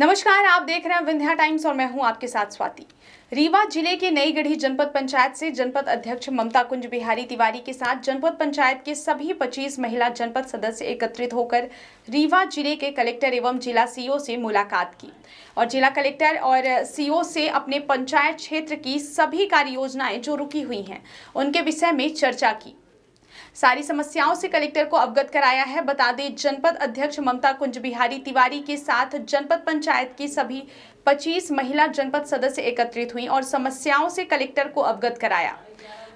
नमस्कार, आप देख रहे हैं विंध्या टाइम्स और मैं हूं आपके साथ स्वाति। रीवा जिले के नईगढ़ी जनपद पंचायत से जनपद अध्यक्ष ममता कुंज बिहारी तिवारी के साथ जनपद पंचायत के सभी 25 महिला जनपद सदस्य एकत्रित होकर रीवा जिले के कलेक्टर एवं जिला सीओ से मुलाकात की और जिला कलेक्टर और सीओ से अपने पंचायत क्षेत्र की सभी कार्य योजनाएं जो रुकी हुई हैं उनके विषय में चर्चा की। सारी समस्याओं से कलेक्टर को अवगत कराया है। बता दें, जनपद अध्यक्ष ममता कुंज बिहारी तिवारी के साथ जनपद पंचायत की सभी 25 महिला जनपद सदस्य एकत्रित हुई और समस्याओं से कलेक्टर को अवगत कराया।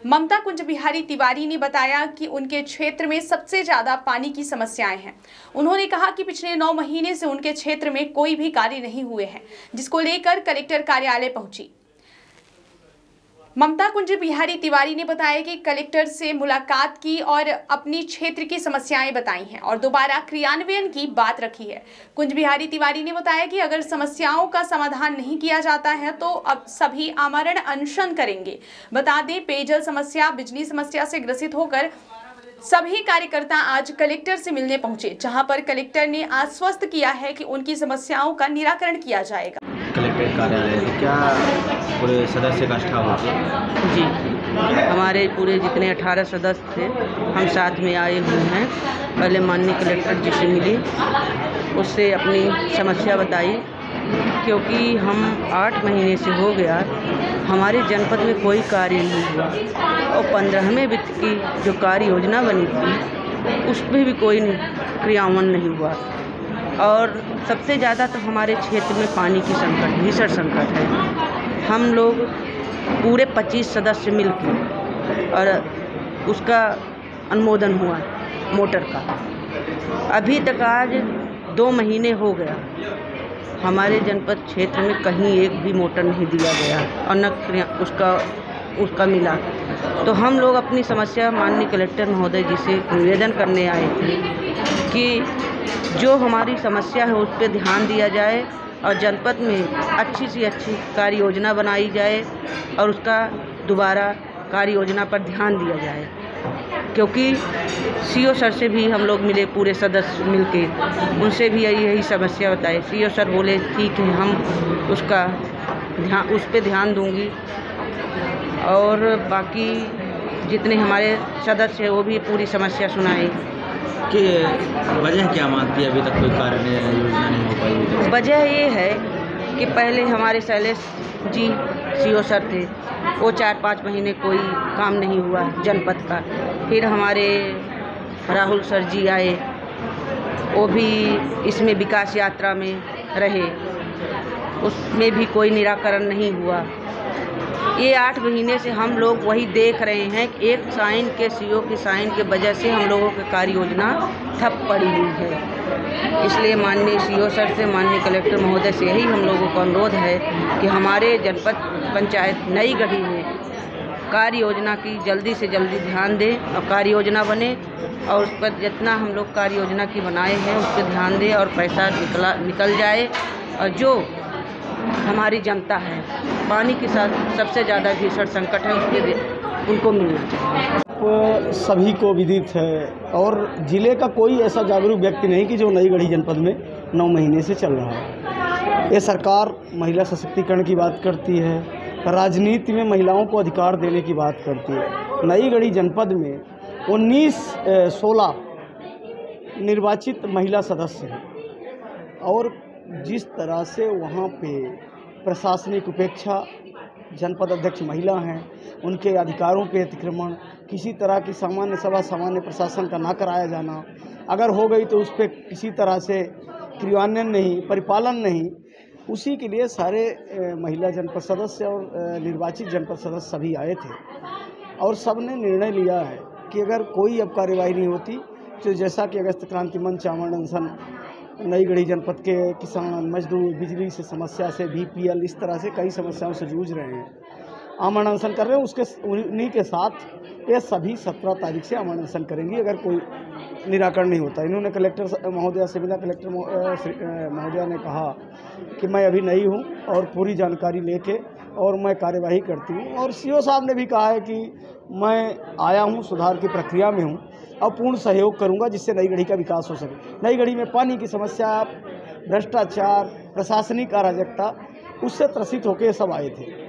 ममता कुंज बिहारी तिवारी ने बताया कि उनके क्षेत्र में सबसे ज़्यादा पानी की समस्याएं हैं। उन्होंने कहा कि पिछले 9 महीने से उनके क्षेत्र में कोई भी कार्य नहीं हुए हैं, जिसको लेकर कलेक्टर कार्यालय पहुंची। ममता कुंज बिहारी तिवारी ने बताया कि कलेक्टर से मुलाकात की और अपनी क्षेत्र की समस्याएं बताई हैं और दोबारा क्रियान्वयन की बात रखी है। कुंज बिहारी तिवारी ने बताया कि अगर समस्याओं का समाधान नहीं किया जाता है तो अब सभी आमरण अनशन करेंगे। बता दें, पेयजल समस्या, बिजली समस्या से ग्रसित होकर सभी कार्यकर्ता आज कलेक्टर से मिलने पहुंचे, जहां पर कलेक्टर ने आश्वस्त किया है कि उनकी समस्याओं का निराकरण किया जाएगा। कलेक्टर कार्यालय क्या पूरे सदस्य इकट्ठा हुए? जी, हमारे पूरे जितने 18 सदस्य थे हम साथ में आए हुए हैं। पहले माननीय कलेक्टर जी से मिली, उससे अपनी समस्या बताई, क्योंकि हम 8 महीने से हो गया हमारे जनपद में कोई कार्य नहीं हुआ और 15वें वित्त की जो कार्य योजना बनी थी उसमें भी कोई क्रियान्वयन नहीं हुआ। और सबसे ज़्यादा तो हमारे क्षेत्र में पानी की संकट, भीषण संकट है। हम लोग पूरे 25 सदस्य मिलकर और उसका अनुमोदन हुआ मोटर का। अभी तक आज 2 महीने हो गया हमारे जनपद क्षेत्र में कहीं एक भी मोटर नहीं दिया गया और न उसका मिला। तो हम लोग अपनी समस्या माननीय कलेक्टर महोदय जी से निवेदन करने आए थे कि जो हमारी समस्या है उस पर ध्यान दिया जाए और जनपद में अच्छी सी अच्छी कार्य योजना बनाई जाए और उसका दोबारा कार्य योजना पर ध्यान दिया जाए। क्योंकि सीओ सर से भी हम लोग मिले, पूरे सदस्य मिलके उनसे भी यही समस्या बताई। सीओ सर बोले ठीक है, हम उस पर ध्यान दूंगी। और बाकी जितने हमारे सदस्य हैं वो भी पूरी समस्या सुनाई कि वजह क्या मानती है अभी तक कोई कार्य योजना नहीं हो पाई। वजह ये है कि पहले हमारे शैलेश जी सीओ सर थे, वो 4-5 महीने कोई काम नहीं हुआ जनपद का। फिर हमारे राहुल सर जी आए, वो भी इसमें विकास यात्रा में रहे, उसमें भी कोई निराकरण नहीं हुआ। ये 8 महीने से हम लोग वही देख रहे हैं कि एक साइन के सीओ की साइन के वजह से हम लोगों की कार्य योजना ठप पड़ी हुई है। इसलिए माननीय सीओ सर से, माननीय कलेक्टर महोदय से यही हम लोगों को अनुरोध है कि हमारे जनपद पंचायत नईगढ़ी में कार्य योजना की जल्दी से जल्दी ध्यान दें और कार्य योजना बने और उस पर जितना हम लोग कार्य योजना की बनाए हैं उस पर ध्यान दें और पैसा निकल जाए। और जो हमारी जनता है, पानी के साथ सबसे ज़्यादा भीषण संकट है, उसके उनको मिलना चाहिए। आपको सभी को विदित है और ज़िले का कोई ऐसा जागरूक व्यक्ति नहीं कि जो नईगढ़ी जनपद में 9 महीने से चल रहा है। ये सरकार महिला सशक्तिकरण की बात करती है, राजनीति में महिलाओं को अधिकार देने की बात करती है। नईगढ़ी जनपद में 16 निर्वाचित महिला सदस्य हैं और जिस तरह से वहाँ पे प्रशासनिक उपेक्षा, जनपद अध्यक्ष महिला हैं, उनके अधिकारों पे अतिक्रमण, किसी तरह की सामान्य सभा सामान्य प्रशासन का ना कराया जाना, अगर हो गई तो उस पर किसी तरह से क्रियान्वयन नहीं, परिपालन नहीं। उसी के लिए सारे महिला जनपद सदस्य और निर्वाचित जनपद सदस्य सभी आए थे और सब ने निर्णय लिया है कि अगर कोई अब कार्यवाही नहीं होती तो जैसा कि अगस्त क्रांति मंच, आमरण अनशन, नईगढ़ी जनपद के किसान मजदूर, बिजली से समस्या से बीपीएल, इस तरह से कई समस्याओं से जूझ रहे हैं, आमरण अनशन कर रहे हैं, उसके उन्हीं के साथ ये सभी 17 तारीख से आमरण अनशन करेंगी अगर कोई निराकरण नहीं होता। इन्होंने कलेक्टर महोदया से मिला, कलेक्टर महोदया ने कहा कि मैं अभी नहीं हूँ और पूरी जानकारी लेके और मैं कार्यवाही करती हूँ। और सीओ साहब ने भी कहा है कि मैं आया हूँ, सुधार की प्रक्रिया में हूँ और पूर्ण सहयोग करूँगा जिससे नईगढ़ी का विकास हो सके। नईगढ़ी में पानी की समस्या, भ्रष्टाचार, प्रशासनिक अराजकता, उससे त्रसित होकर सब आए थे।